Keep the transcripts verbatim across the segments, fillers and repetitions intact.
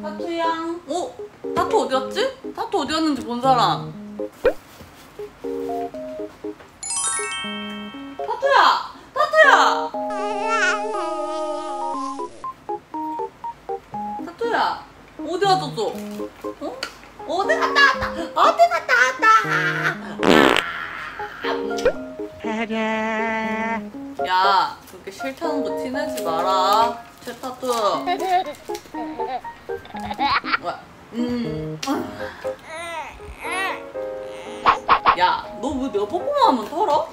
타투양. 어? 타투 어디 갔지? 타투 어디 갔는지 본 사람. 타투야! 타투야! 타투야! 어디 갔었어? 어? 어디 갔다 왔다! 어디 갔다 왔다! 야, 그렇게 싫다는 거 티내지 마라. 제 타투. 음. 야, 너 왜 내가 뽀뽀만 하면 털어?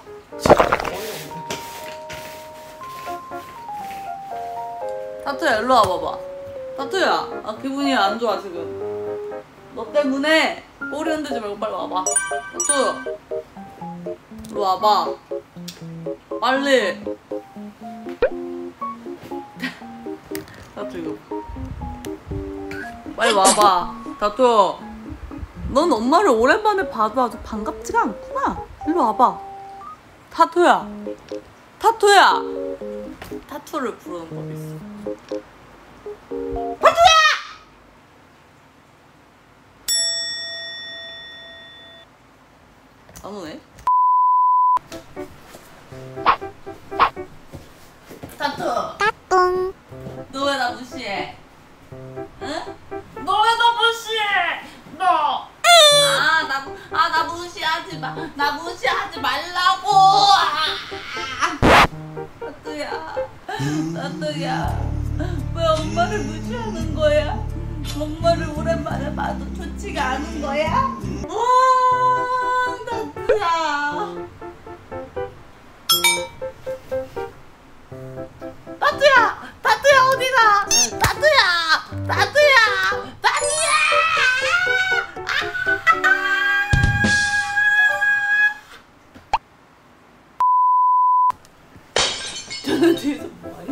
타투야, 일로 와봐봐. 타투야, 아, 기분이 안 좋아, 지금. 너 때문에 꼬리 흔들지 말고 빨리 와봐. 타투, 일로 와봐. 빨리. 타투, 빨리 와봐. 타투, 넌 엄마를 오랜만에 봐도 아주 반갑지가 않구나. 일로 와봐. 타투야, 타투야. 타투를 부르는 법이 있어. 타투야! 안 오네. 타투. 따뚱. 너 왜 나 무시해? 응? 너 왜 나 무시해? 너. 아, 나, 아, 나 무시하지 마. 나 무시하지 말라고. 타투야, 타투야, 왜 엄마를 무시하는 거야? 엄마를 오랜만에 봐도 좋지가 않은 거야? 어, 타투야. 타투야, 타투야 어디가? 타투야, 타투야. 저는 뒤에서 뭐하니?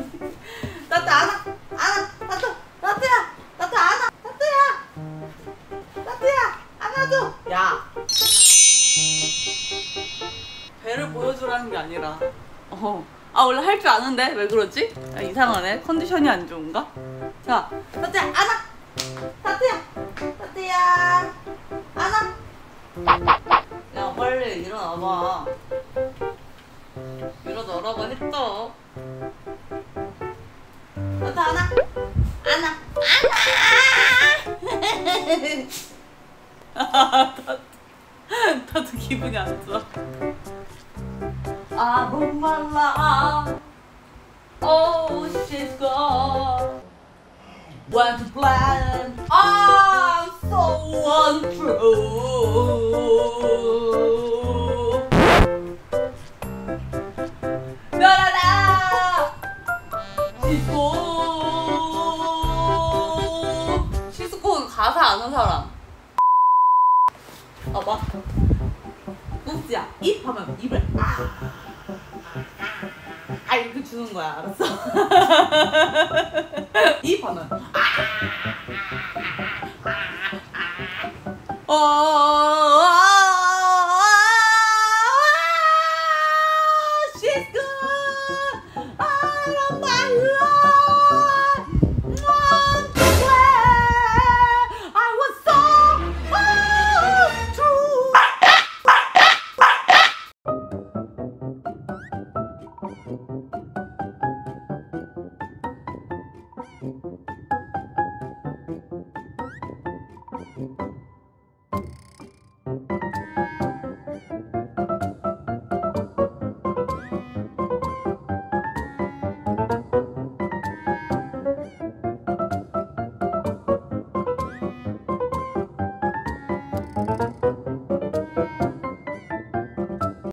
나도 안아! 안아! 나도! 나도야! 나도 안아! 나도야! 나도야! 안아줘! 야! 배를 보여주라는 게 아니라 어. 아 원래 할 줄 아는데 왜 그러지? 야, 이상하네. 컨디션이 안 좋은가? 자! 나도야! 안아! 나도야! 나도야! 안아! 야 빨리 일어나봐. 일어나라고 했어. 나도 안아! 안아! 안아! 나도 기분이 안 좋아. 아, 목말라. Oh, she's gone. Went to plan. I'm so untrue. 가사 아는 사람. 아 맞다. 꾸지야 입 하면 입을 아, 아 이렇게 주는 거야. 알았어? 입 하면 아, 아, 아, 아, 아. 어.